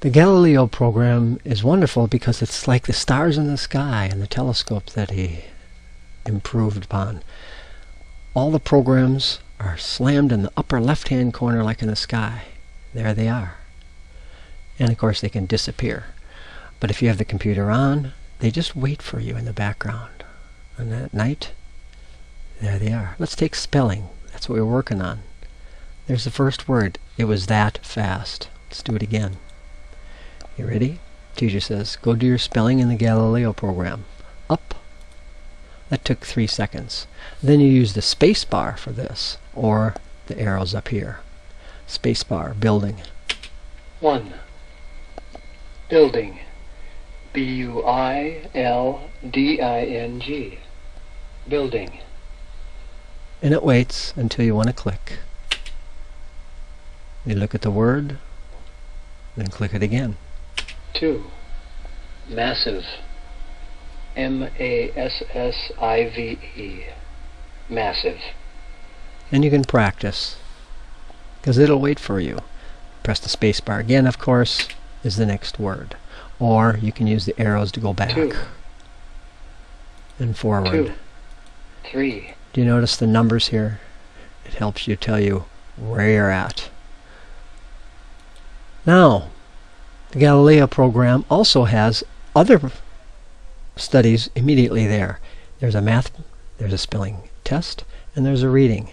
The Galileo program is wonderful because it's like the stars in the sky and the telescope that he improved upon. All the programs are slammed in the upper left-hand corner like in the sky. There they are. And of course they can disappear. But if you have the computer on, they just wait for you in the background. And at night, there they are. Let's take spelling. That's what we were working on. There's the first word. It was that fast. Let's do it again. You ready? Teacher says, go do your spelling in the Galileo program. Up. That took 3 seconds. Then you use the space bar for this, or the arrows up here. Space bar, building. 1. Building. B-U-I-L-D-I-N-G. Building. And it waits until you want to click. You look at the word, then click it again. 2. Massive. M-A-S-S-I-V-E. Massive. And you can practice, because it'll wait for you. Press the space bar again, of course, is the next word. Or you can use the arrows to go back 2. And forward. 3. Do you notice the numbers here? It helps you tell you where you're at. Now, the Galileo program also has other studies immediately there. There's a math, there's a spelling test, and there's a reading.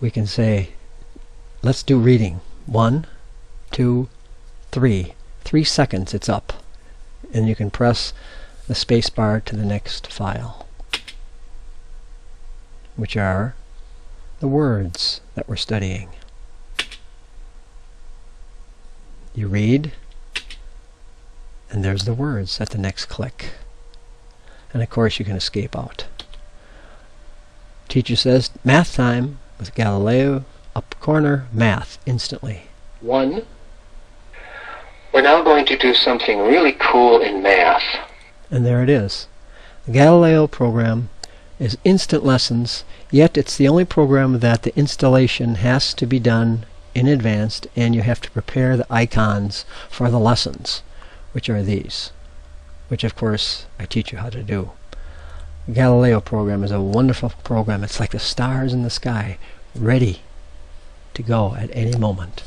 We can say, let's do reading. 1, 2, 3. 3 seconds, it's up. And you can press the space bar to the next file, which are the words that we're studying. You read, and there's the words at the next click. And of course you can escape out. Teacher says, math time with Galileo. Up corner, math, instantly. 1. We're now going to do something really cool in math. And there it is. The Galileo program is instant lessons, yet it's the only program that the installation has to be done in advance, and you have to prepare the icons for the lessons, which are these, which of course I teach you how to do. The Galileo program is a wonderful program. It's like the stars in the sky, ready to go at any moment.